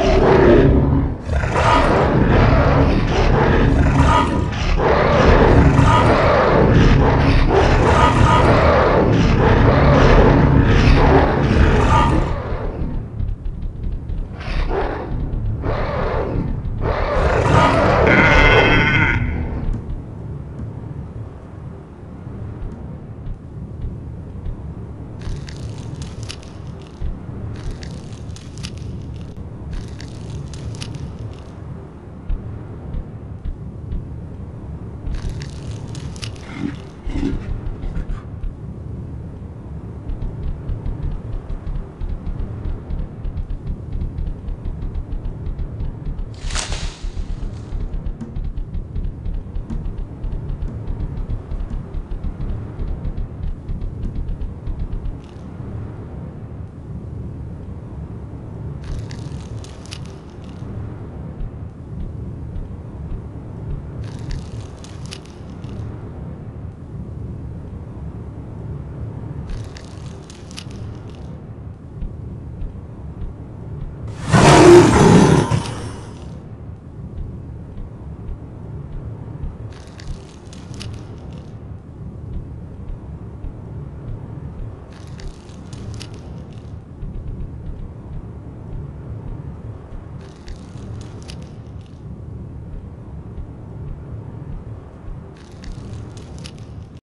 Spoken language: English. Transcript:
No!